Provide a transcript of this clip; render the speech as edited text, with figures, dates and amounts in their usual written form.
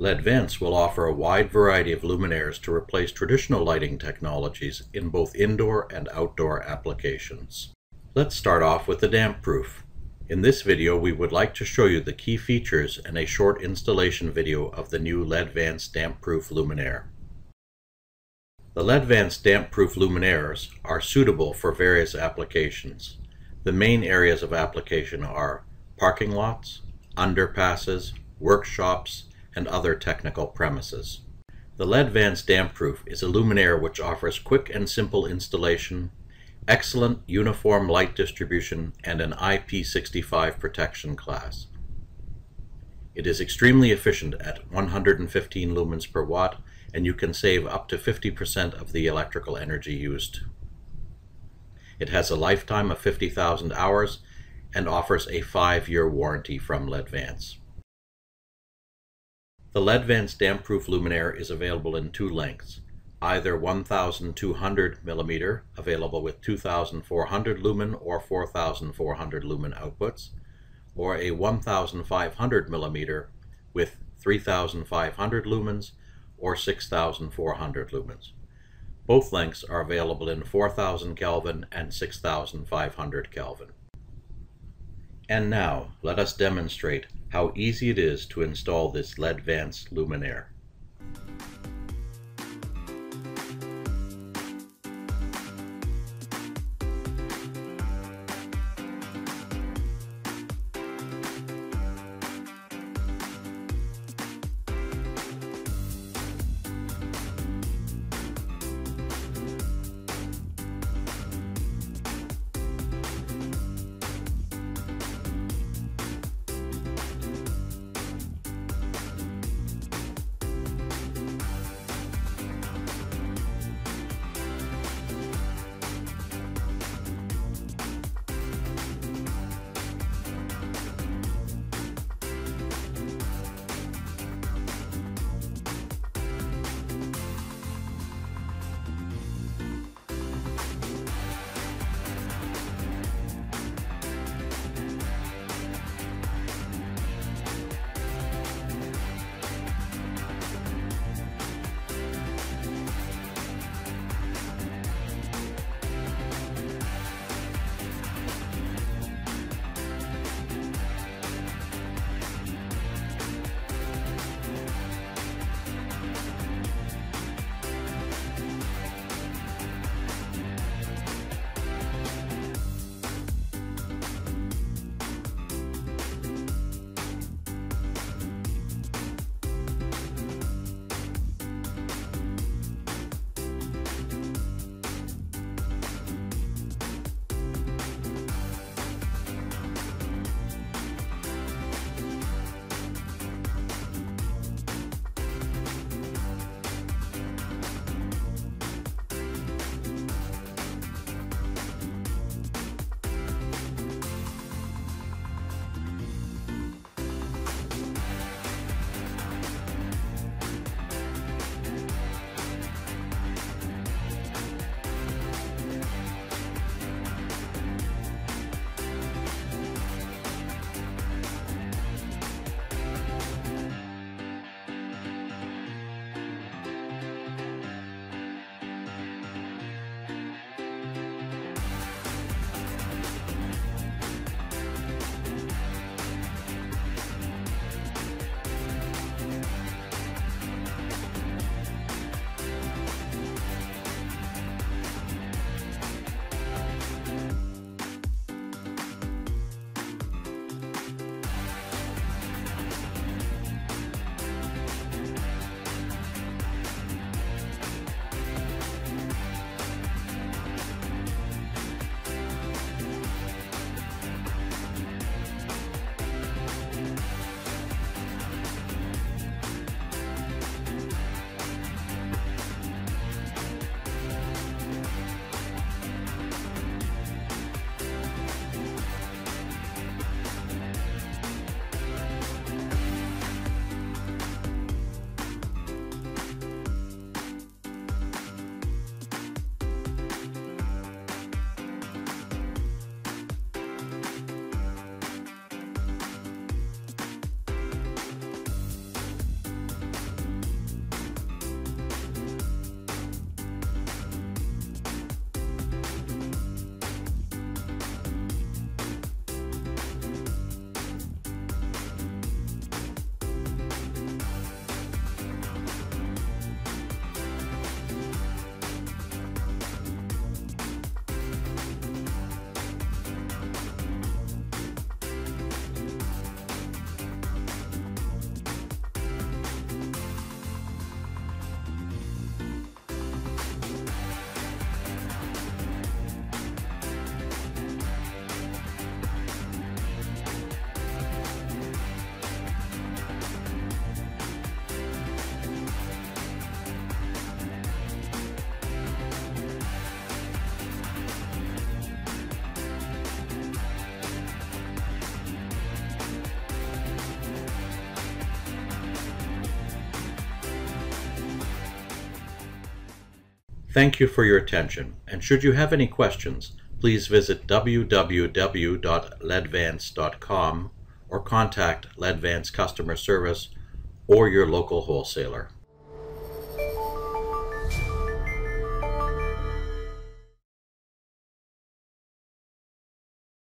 LEDVANCE will offer a wide variety of luminaires to replace traditional lighting technologies in both indoor and outdoor applications. Let's start off with the damp proof. In this video, we would like to show you the key features and a short installation video of the new LEDVANCE damp proof luminaire. The LEDVANCE damp proof luminaires are suitable for various applications. The main areas of application are parking lots, underpasses, workshops, and other technical premises. The LEDVANCE damp proof is a luminaire which offers quick and simple installation, excellent uniform light distribution, and an IP65 protection class. It is extremely efficient at 115 lumens per watt, and you can save up to 50% of the electrical energy used. It has a lifetime of 50,000 hours and offers a 5-year warranty from LEDVANCE. The LEDVANCE damp-proof luminaire is available in two lengths, either 1,200 mm, available with 2,400 lumen or 4,400 lumen outputs, or a 1,500 mm with 3,500 lumens or 6,400 lumens. Both lengths are available in 4,000 Kelvin and 6,500 Kelvin. And now, let us demonstrate how easy it is to install this LEDVANCE luminaire. Thank you for your attention, and should you have any questions, please visit www.ledvance.com or contact LEDVANCE customer service or your local wholesaler.